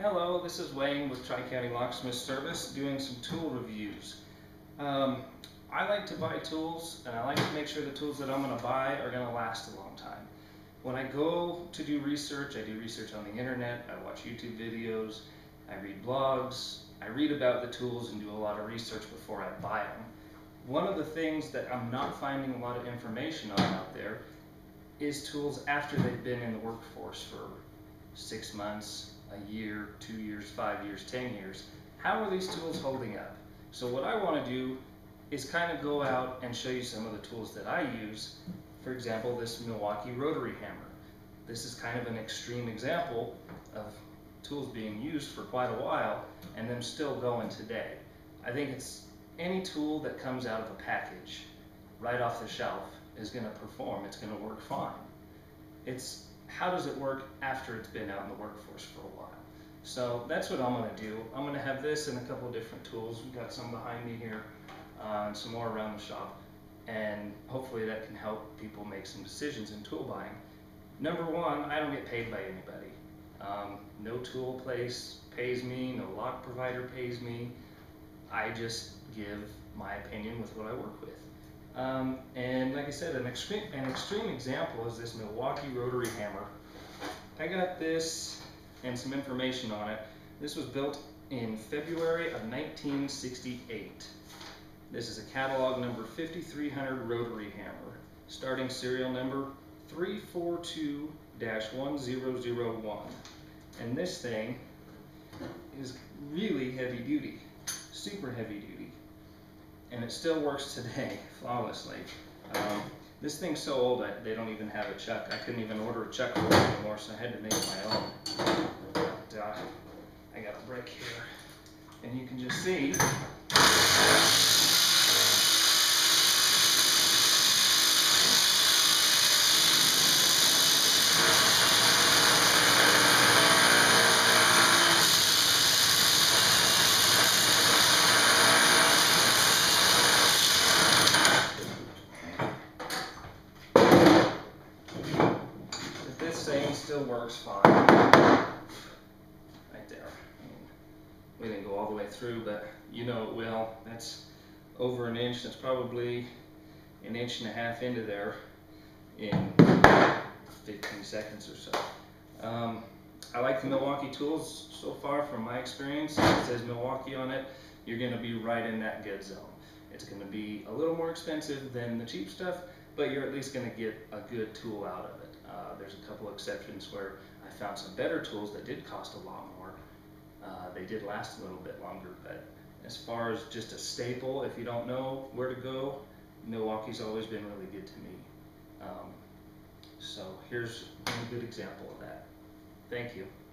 Hello, this is Wayne with Tri-County Locksmith Service doing some tool reviews. I like to buy tools, and I like to make sure the tools that I'm going to buy are going to last a long time. When I go to do research, I do research on the internet, I watch YouTube videos, I read blogs, I read about the tools and do a lot of research before I buy them. One of the things that I'm not finding a lot of information on out there is tools after they've been in the workforce for 6 months, a year, 2 years, 5 years, 10 years. How are these tools holding up? So what I want to do is kind of go out and show you some of the tools that I use. For example, this Milwaukee rotary hammer. This is kind of an extreme example of tools being used for quite a while and them still going today. I think it's any tool that comes out of a package right off the shelf is going to perform. It's going to work fine. It's how does it work after it's been out in the workforce for a while. So that's what I'm going to do. I'm going to have this and a couple of different tools. We've got some behind me here and some more around the shop, and hopefully that can help people make some decisions in tool buying. Number one, I don't get paid by anybody. No tool place pays me, no lock provider pays me. I just give my opinion with what I work with. And like I said, an extreme example is this Milwaukee rotary hammer. I got this and some information on it. This was built in February of 1968. This is a catalog number 5300 rotary hammer, starting serial number 342-1001. And this thing is really heavy duty, super heavy duty. And it still works today flawlessly. This thing's so old they don't even have a chuck. I couldn't even order a chuck for it anymore, so I had to make it my own. But, I got a brick here, and you can just see still works fine. Right there. I mean, we didn't go all the way through, but you know it will. That's over an inch. That's probably an inch and a half into there in 15 seconds or so. I like the Milwaukee tools so far from my experience. It says Milwaukee on it. You're going to be right in that good zone. It's going to be a little more expensive than the cheap stuff, but you're at least going to get a good tool out of it. There's a couple exceptions where I found some better tools that did cost a lot more. They did last a little bit longer, but as far as just a staple, if you don't know where to go, Milwaukee's always been really good to me. So here's a good example of that. Thank you.